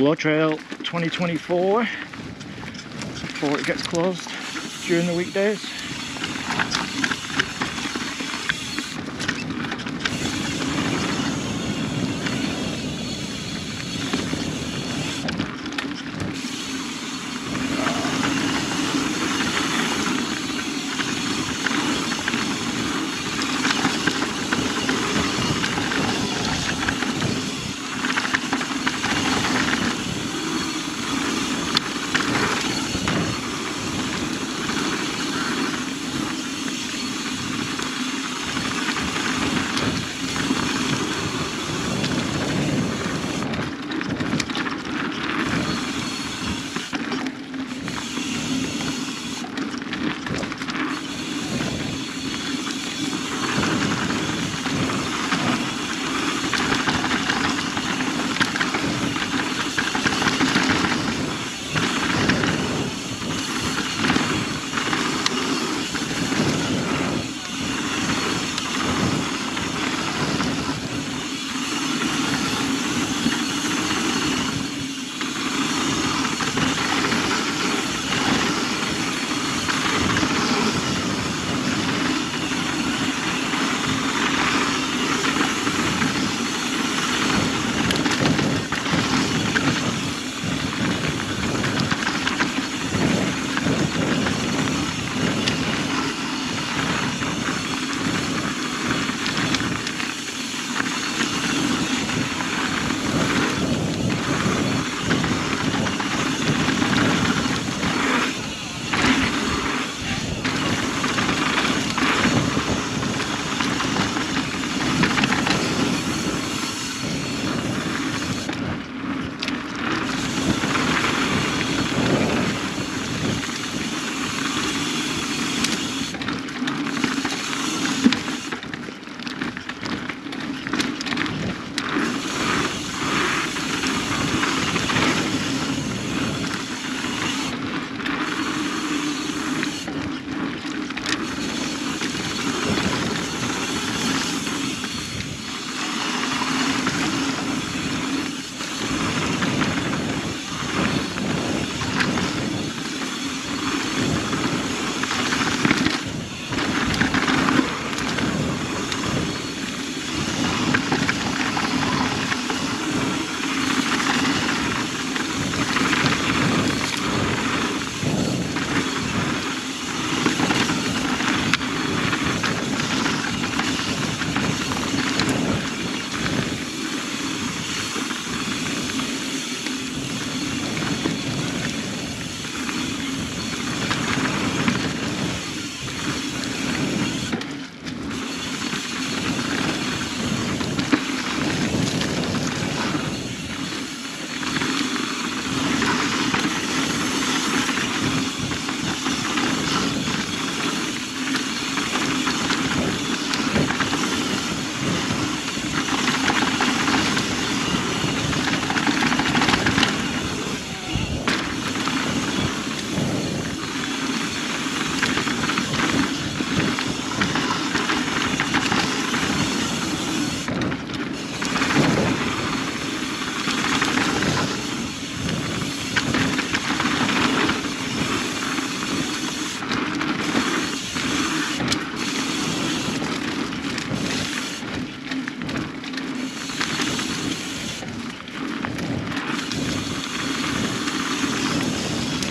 Law Trail 2024 before it gets closed during the weekdays.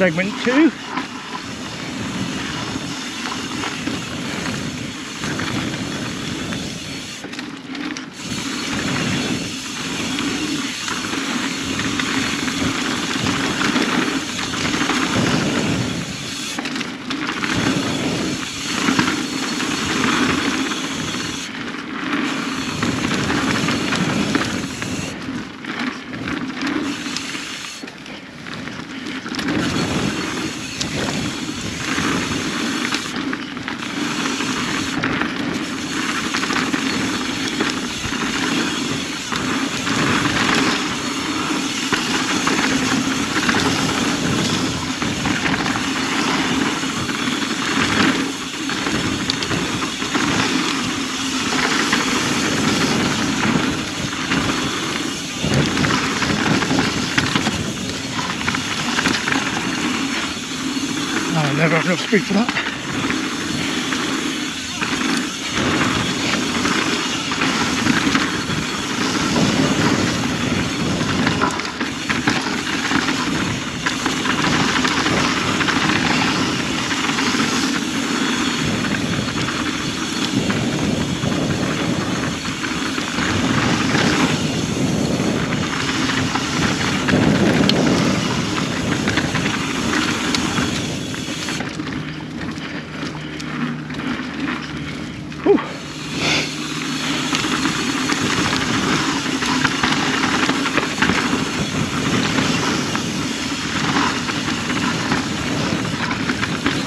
Segment 2. I'll never have enough speed for that.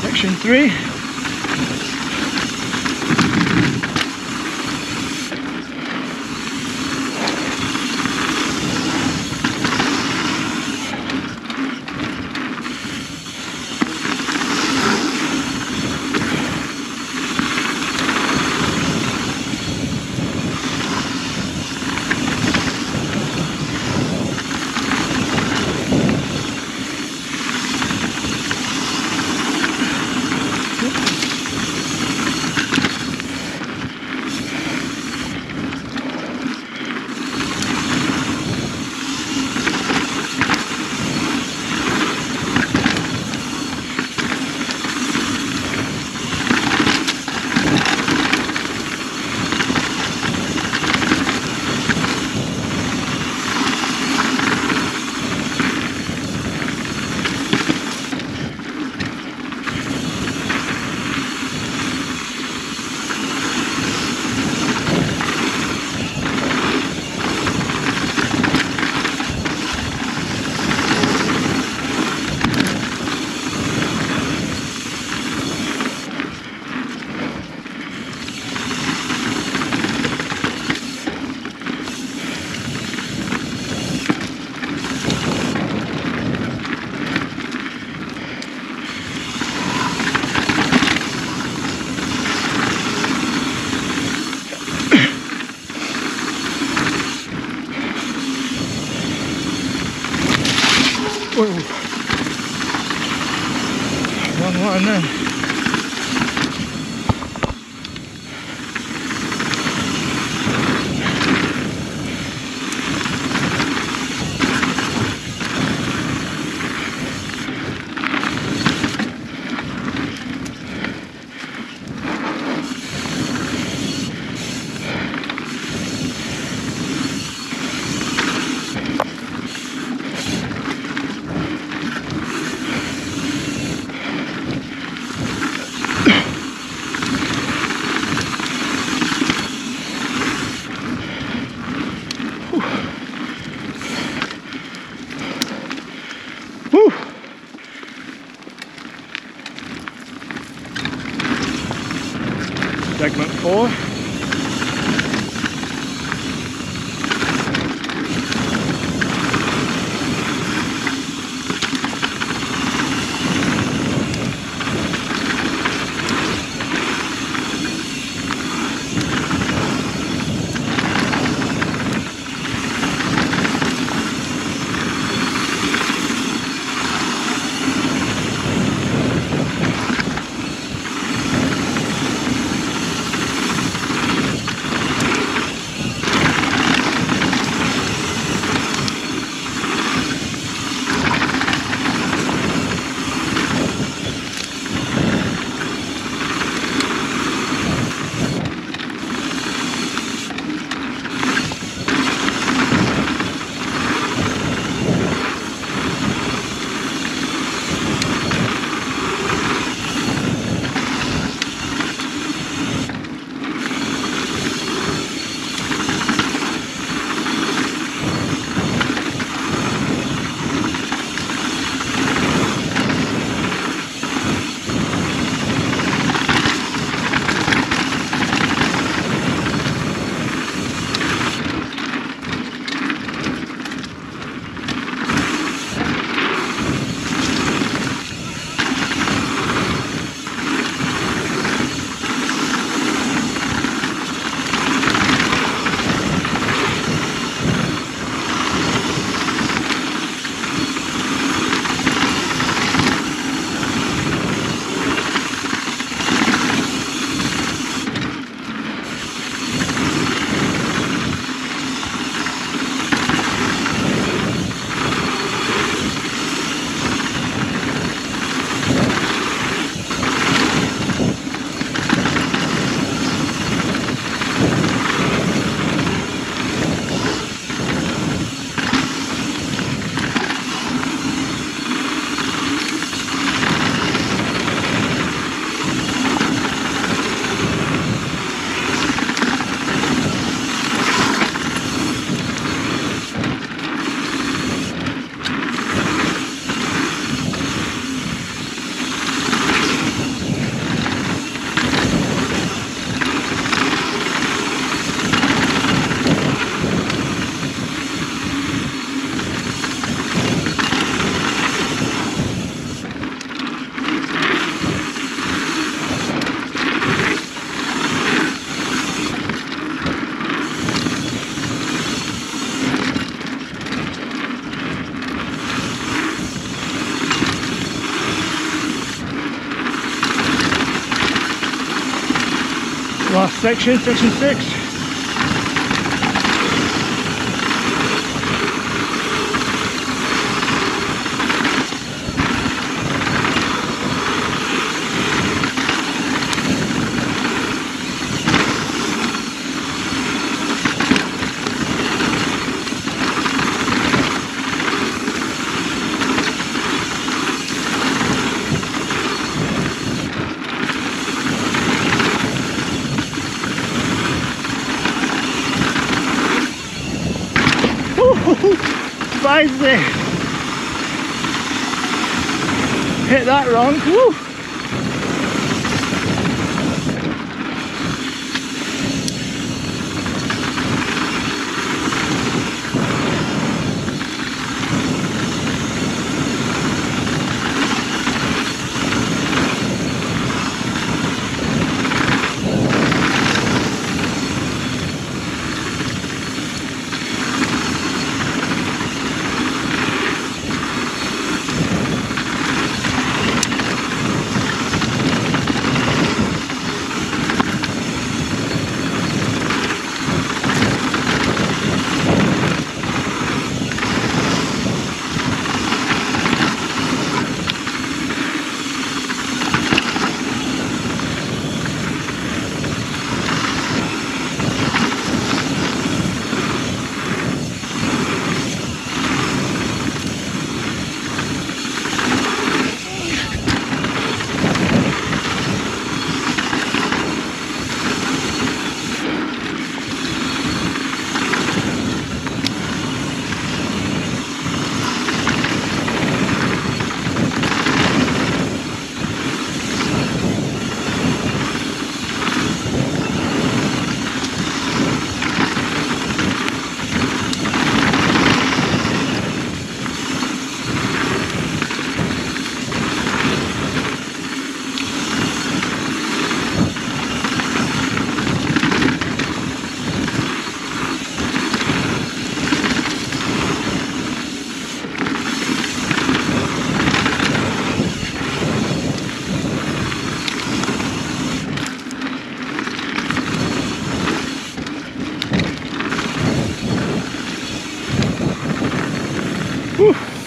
Section 3. Whoa. Wrong line there. Segment 4. Last section, section 6. There. Hit that wrong. Woo. Whew.